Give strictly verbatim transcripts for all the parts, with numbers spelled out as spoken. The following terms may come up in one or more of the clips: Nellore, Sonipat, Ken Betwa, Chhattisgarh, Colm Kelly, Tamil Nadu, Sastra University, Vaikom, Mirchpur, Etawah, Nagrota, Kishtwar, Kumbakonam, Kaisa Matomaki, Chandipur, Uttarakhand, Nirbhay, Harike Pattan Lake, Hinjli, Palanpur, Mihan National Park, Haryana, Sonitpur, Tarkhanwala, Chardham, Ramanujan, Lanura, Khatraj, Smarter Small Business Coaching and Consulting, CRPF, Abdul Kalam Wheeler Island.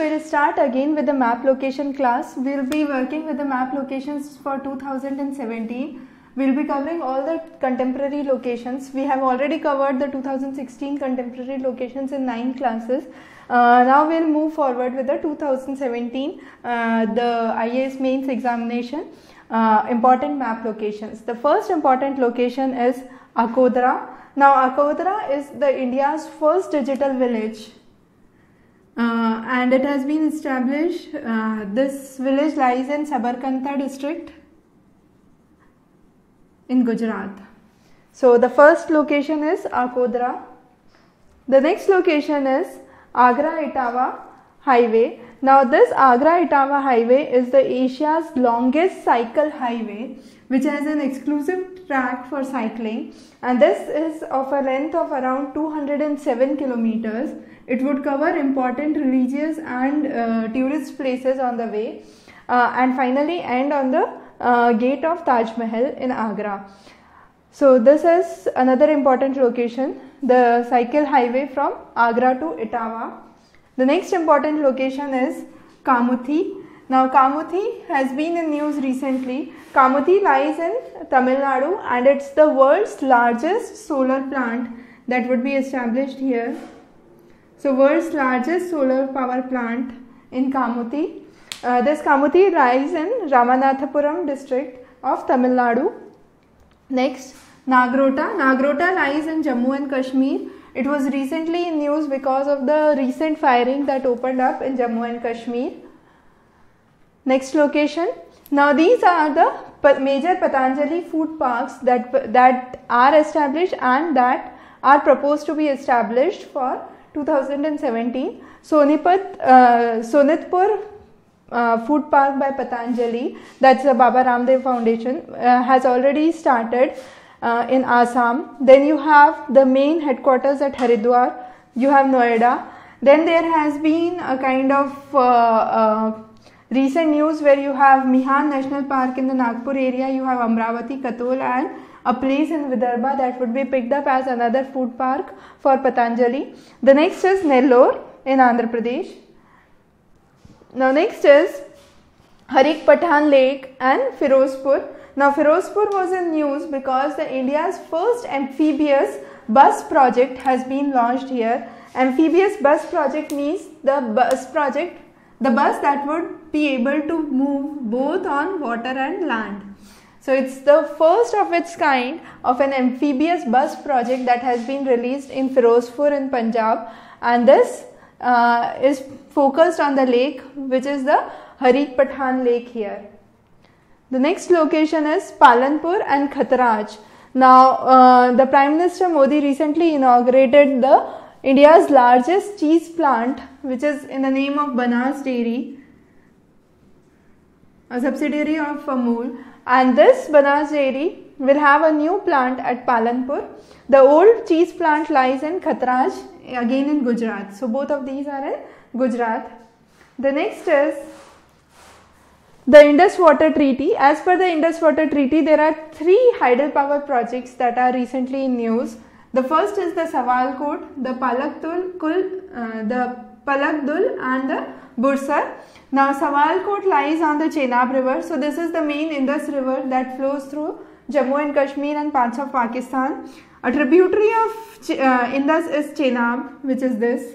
we will start again with the map location class. We will be working with the map locations for two thousand seventeen. We will be covering all the contemporary locations. We have already covered the two thousand sixteen contemporary locations in nine classes. Uh, now we will move forward with the two thousand seventeen, uh, the I A S mains examination, uh, important map locations. The first important location is Akodara. Now Akodara is the India's first digital village. Uh, and it has been established. Uh, this village lies in Sabarkantha district in Gujarat. So the first location is Akodara. The next location is Agra-Etawah Highway. Now this Agra-Etawah Highway is the Asia's longest cycle highway, which has an exclusive track for cycling, and this is of a length of around two hundred seven kilometers. It would cover important religious and uh, tourist places on the way, uh, and finally end on the uh, gate of Taj Mahal in Agra. So this is another important location, the cycle highway from Agra to Etawah. The next important location is Kamuthi. Now Kamuthi has been in news recently. Kamuthi lies in Tamil Nadu, and it's the world's largest solar plant that would be established here. So, world's largest solar power plant in Kamuthi. Uh, this Kamuthi lies in Ramanathapuram district of Tamil Nadu. Next, Nagrota. Nagrota lies in Jammu and Kashmir. It was recently in news because of the recent firing that opened up in Jammu and Kashmir. Next location. Now, these are the major Patanjali food parks that, that are established and that are proposed to be established for two thousand seventeen. Sonipat, uh, Sonitpur uh, Food Park by Patanjali, that's the Baba Ramdev Foundation, uh, has already started uh, in Assam. Then you have the main headquarters at Haridwar, you have Noida. Then there has been a kind of uh, uh, recent news where you have Mihan National Park in the Nagpur area, you have Amravati, Katol, and a place in Vidarbha that would be picked up as another food park for Patanjali. The next is Nellore in Andhra Pradesh. Now next is Harike Pattan Lake and Firozpur. Now Firozpur was in news because the India's first amphibious bus project has been launched here. Amphibious bus project means the bus project, the bus that would be able to move both on water and land. So it's the first of its kind of an amphibious bus project that has been released in Firozpur in Punjab, and this uh, is focused on the lake, which is the Harike Pattan Lake here. The next location is Palanpur and Khatraj. Now uh, the Prime Minister Modi recently inaugurated the India's largest cheese plant, which is in the name of Banas Dairy, a subsidiary of Amul. And this Banas Dairy will have a new plant at Palanpur. The old cheese plant lies in Khatraj, again in Gujarat. So both of these are in Gujarat. The next is the Indus Water Treaty. As per the Indus Water Treaty, there are three hydropower projects that are recently in news. The first is the Sawalkot, the Pakal Dul, uh, the Pakal Dul and the Bursar. Now Sawalkot lies on the Chenab river. So this is the main Indus river that flows through Jammu and Kashmir and parts of Pakistan. A tributary of Ch uh, Indus is Chenab, which is this.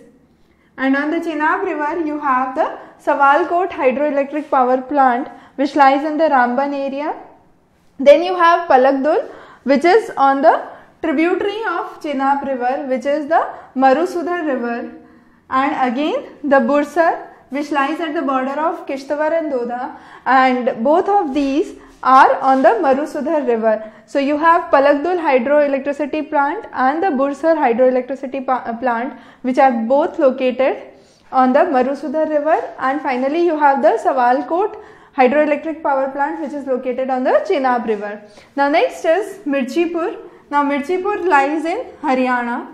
And on the Chenab river you have the Sawalkot hydroelectric power plant, which lies in the Ramban area. Then you have Pakal Dul, which is on the tributary of Chenab river, which is the Marusudar river. And again the Bursar, which lies at the border of Kishtwar and Dodha, and both of these are on the Marusudar river. So you have Pakal Dul hydroelectricity plant and the Bursar hydroelectricity plant, which are both located on the Marusudar river. And finally you have the Sawalkot hydroelectric power plant, which is located on the Chenab river. Now next is Mirchpur. Now Mirchpur lies in Haryana.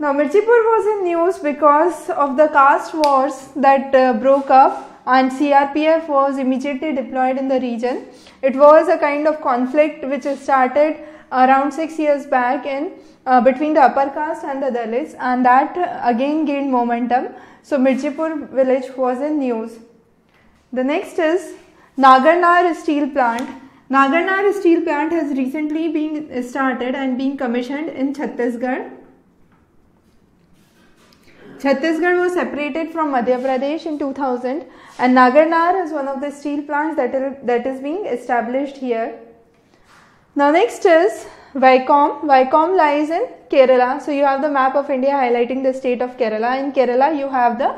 Now Mirchpur was in news because of the caste wars that uh, broke up, and C R P F was immediately deployed in the region. It was a kind of conflict which started around six years back in uh, between the upper caste and the Dalits, and that uh, again gained momentum. So Mirchpur village was in news. The next is Nagarnar steel plant. Nagarnar steel plant has recently been started and being commissioned in Chhattisgarh. Chhattisgarh was separated from Madhya Pradesh in two thousand, and Nagarnar is one of the steel plants that, that is being established here. Now next is Vaikom. Vaikom lies in Kerala. So you have the map of India highlighting the state of Kerala. In Kerala you have the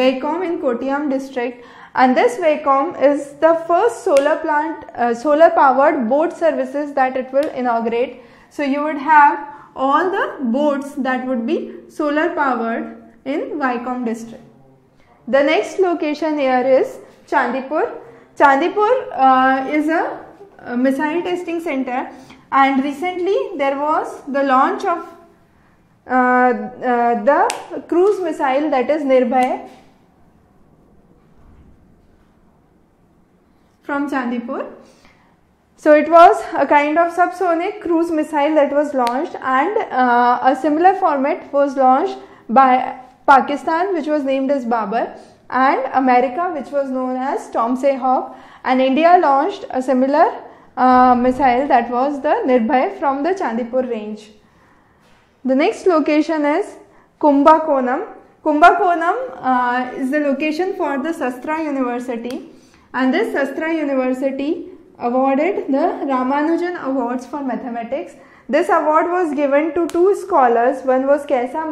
Vaikom in Kottayam district, and this Vaikom is the first solar plant, uh, solar powered boat services that it will inaugurate. So you would have all the boats that would be solar powered in Vaikom district. The next location here is Chandipur. Chandipur uh, is a, a missile testing center, and recently there was the launch of uh, uh, the cruise missile that is Nirbhay from Chandipur. So it was a kind of subsonic cruise missile that was launched, and uh, a similar format was launched by Pakistan, which was named as Babar, and America, which was known as Tomsey Hawk, and India launched a similar uh, missile that was the Nirbhay from the Chandipur range. The next location is Kumbakonam. Kumbakonam uh, is the location for the Sastra University, and this Sastra University awarded the Ramanujan Awards for Mathematics. This award was given to two scholars. One was Kaisa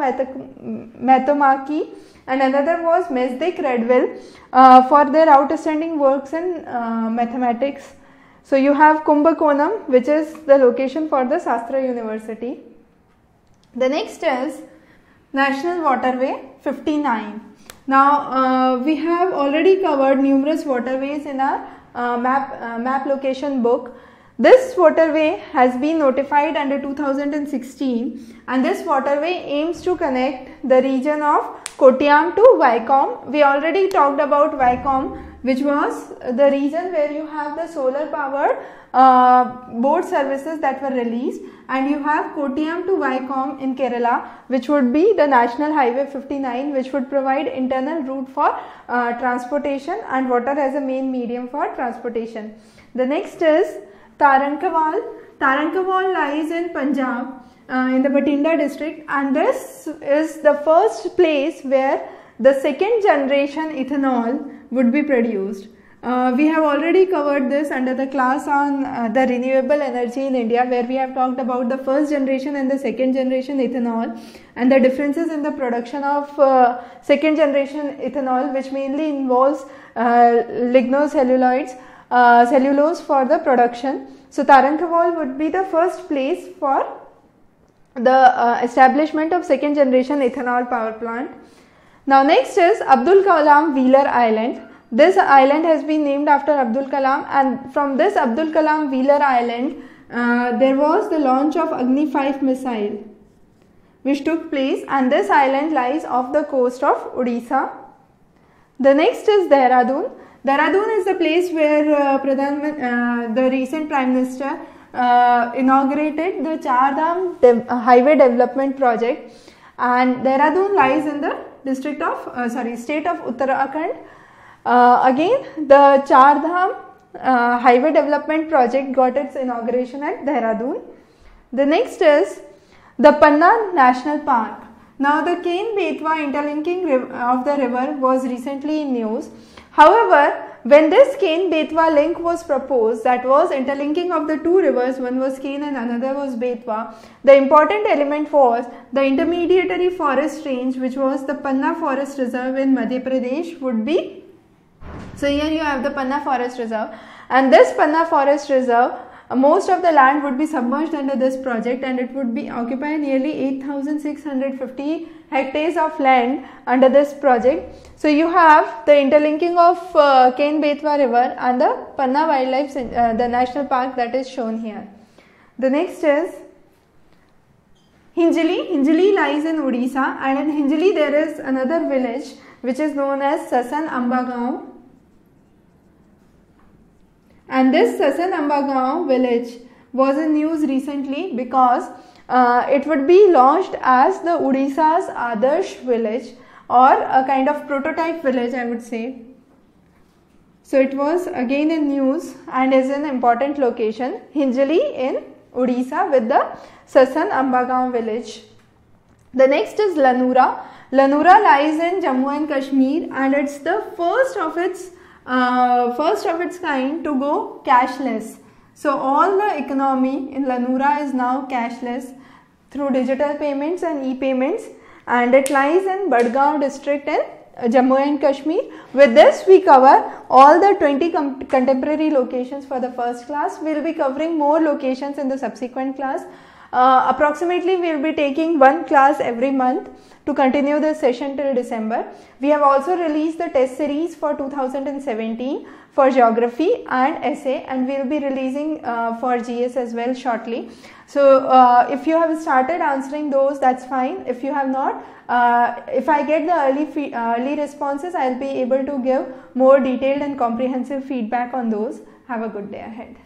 Matomaki and another was Mesdik Redwell uh, for their outstanding works in uh, mathematics. So you have Kumbakonam, which is the location for the Sastra University. The next is National Waterway fifty-nine. Now uh, we have already covered numerous waterways in our uh, map, uh, map location book. This waterway has been notified under two thousand sixteen, and this waterway aims to connect the region of Kottayam to Vaikom. We already talked about Vaikom, which was the region where you have the solar powered uh, boat services that were released, and you have Kottayam to Vaikom in Kerala, which would be the National Highway fifty-nine, which would provide internal route for uh, transportation and water as a main medium for transportation. The next is Tarkhanwala. Tarkhanwala lies in Punjab uh, in the Batinda district, and this is the first place where the second generation ethanol would be produced. Uh, we have already covered this under the class on uh, the renewable energy in India, where we have talked about the first generation and the second generation ethanol and the differences in the production of uh, second generation ethanol, which mainly involves uh, lignocelluloids. Uh, cellulose for the production. So Tarkhanwala would be the first place for the uh, establishment of second generation ethanol power plant. Now next is Abdul Kalam Wheeler Island. This island has been named after Abdul Kalam, and from this Abdul Kalam Wheeler Island uh, there was the launch of Agni five missile which took place, and this island lies off the coast of Odisha. The next is Dehradun. Dehradun is the place where uh, Pradhan, uh, the recent Prime Minister uh, inaugurated the Chardham de highway development project, and Dehradun lies in the district of, uh, sorry, state of Uttarakhand. Uh, again, the Chardham uh, highway development project got its inauguration at Dehradun. The next is the Panna National Park. Now the Ken Betwa interlinking of the river was recently in news. However, when this Ken Betwa link was proposed, that was interlinking of the two rivers, one was Ken and another was Betwa, the important element was the intermediary forest range, which was the Panna Forest Reserve in Madhya Pradesh would be. So here you have the Panna Forest Reserve, and this Panna Forest Reserve, most of the land would be submerged under this project, and it would be occupy nearly eight thousand six hundred fifty hectares of land under this project. So you have the interlinking of uh, Ken Betwa River and the Panna Wildlife, uh, the national park that is shown here. The next is Hinjli. Hinjli lies in Odisha, and in Hinjli there is another village which is known as Sasan Ambagaon. And this Sasan Ambagaon village was in news recently because uh, it would be launched as the Odisha's Adarsh village, or a kind of prototype village, I would say. So it was again in news and is an important location, Hinjli in Odisha with the Sasan Ambagaon village. The next is Lanura. Lanura lies in Jammu and Kashmir, and it's the first of its uh, first of its kind to go cashless. So all the economy in Lanura is now cashless through digital payments and e-payments, and it lies in Budgaon district in Jammu and Kashmir. With this we cover all the twenty contemporary locations for the first class. We will be covering more locations in the subsequent class. Uh, approximately we will be taking one class every month to continue this session till December. We have also released the test series for two thousand seventeen for geography and essay, and we will be releasing uh, for G S as well shortly. So uh, if you have started answering those, that's fine. If you have not, uh, if I get the early, early responses, I will be able to give more detailed and comprehensive feedback on those. Have a good day ahead.